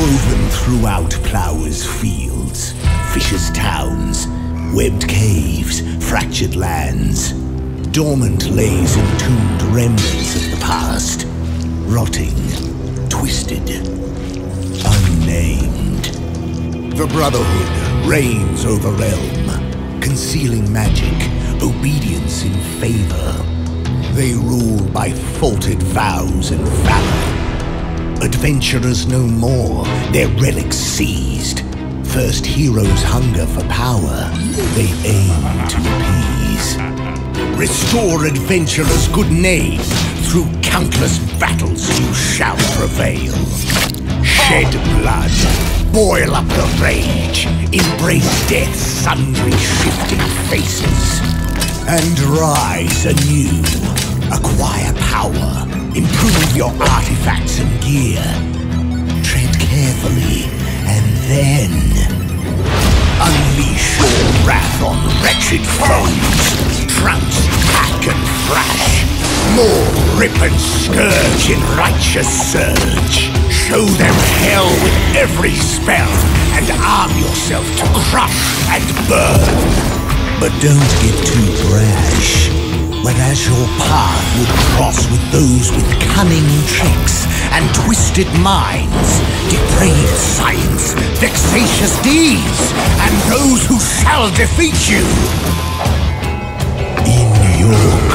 woven throughout plougher's fields, fisher's towns, webbed caves, fractured lands, dormant lays entombed remnants of the past, rotting, twisted, unnamed. The Brotherhood reigns over realm, concealing magic, obedience in favor. They rule by faulted vows and valor. Adventurers no more, their relics seized. First heroes hunger for power, they aim to appease. Restore adventurers' good name, through countless battles you shall prevail. Shed blood, boil up the rage, embrace death's sundry shifting faces, and rise anew. Acquire power, improve your artifacts and gear. Tread carefully, and then unleash your wrath on wretched foes. Trounce, hack, and thrash. Maul, rip and scourge in righteous surge. Show them hell with every spell, and arm yourself to crush and burn. But don't get too brash, whereas your path would cross with those with cunning tricks and twisted minds, depraved science, vexatious deeds, and those who shall defeat you. In your